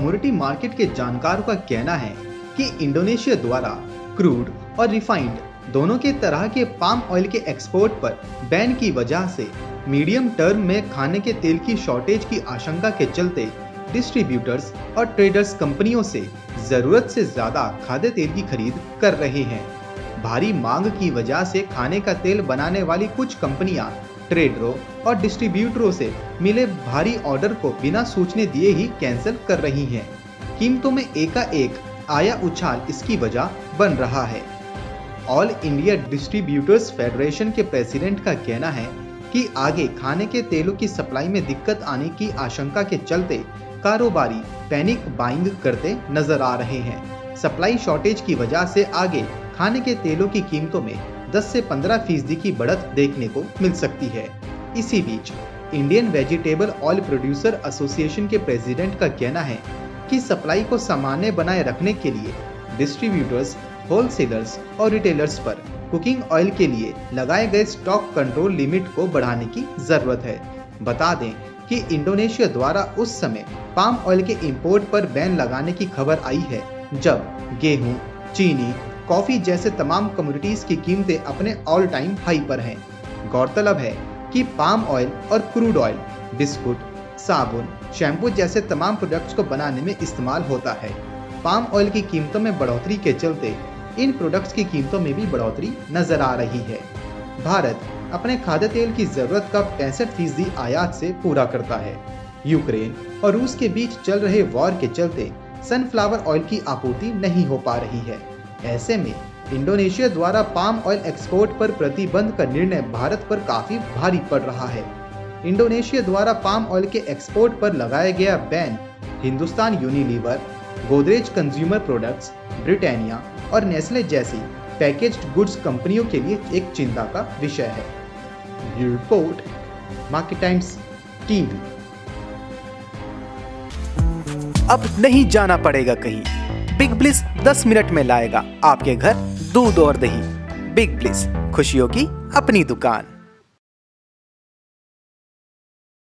Commodity market के जानकारों का कहना है कि इंडोनेशिया द्वारा क्रूड और रिफाइंड दोनों के तरह के पाम ऑयल के एक्सपोर्ट पर बैन की वजह से मीडियम टर्म में खाने के तेल की शॉर्टेज की आशंका के चलते डिस्ट्रीब्यूटर्स और ट्रेडर्स कंपनियों से जरूरत से ज्यादा खाद्य तेल की खरीद कर रहे हैं। भारी मांग की वजह से खाने का तेल बनाने वाली कुछ कंपनियां ट्रेडरों और डिस्ट्रीब्यूटरों से मिले भारी ऑर्डर को बिना सूचने दिए ही कैंसिल कर रही हैं। कीमतों में एकाएक आया उछाल इसकी वजह बन रहा है। ऑल इंडिया डिस्ट्रीब्यूटर्स फेडरेशन के प्रेसिडेंट का कहना है कि आगे खाने के तेलों की सप्लाई में दिक्कत आने की आशंका के चलते कारोबारी पैनिक बाइंग करते नजर आ रहे हैं। सप्लाई शॉर्टेज की वजह से आगे खाने के तेलों की कीमतों में 10 से 15% की बढ़त देखने को मिल सकती है। इसी बीच Indian vegetable oil producer association के प्रेसिडेंट का कहना है कि सप्लाई को सामान्य बनाए रखने के लिए डिस्ट्रीब्यूटर्स, होलसेलर्स और रिटेलर्स पर कुकिंग ऑयल के लिए लगाए गए स्टॉक कंट्रोल लिमिट को बढ़ाने की जरूरत है। बता दें कि इंडोनेशिया द्वारा उस समय पाम ऑयल के इंपोर्ट पर बैन लगाने की खबर आई है जब गेहूं, चीनी, कॉफी जैसे तमाम कमोडिटीज की कीमतें अपने ऑल टाइम हाई पर हैं। गौरतलब है कि पाम ऑयल और क्रूड ऑयल बिस्कुट, साबुन, शैम्पू जैसे तमाम प्रोडक्ट्स को बनाने में इस्तेमाल होता है। पाम ऑयल की कीमतों में बढ़ोतरी के चलते इन प्रोडक्ट्स की कीमतों में भी बढ़ोतरी नजर आ रही है। भारत अपने खाद्य तेल की जरूरत का 65% आयात से पूरा करता है। यूक्रेन और रूस के बीच चल रहे वॉर के चलते सनफ्लावर ऑयल की आपूर्ति नहीं हो पा रही है। ऐसे में इंडोनेशिया द्वारा पाम ऑयल एक्सपोर्ट पर प्रतिबंध का निर्णय भारत पर काफी भारी पड़ रहा है। इंडोनेशिया द्वारा पाम ऑयल के एक्सपोर्ट पर लगाया गया ban Hindustan Unilever, Godrej consumer products, Britannia और नेस्ले जैसी पैकेज्ड गुड्स कंपनियों के लिए एक चिंता का विषय है। Report, market times TV. अब नहीं जाना पड़ेगा कहीं, बिगब्लिस 10 मिनट में लाएगा आपके घर दूध और दही। बिगब्लिस, खुशियों की अपनी दुकान।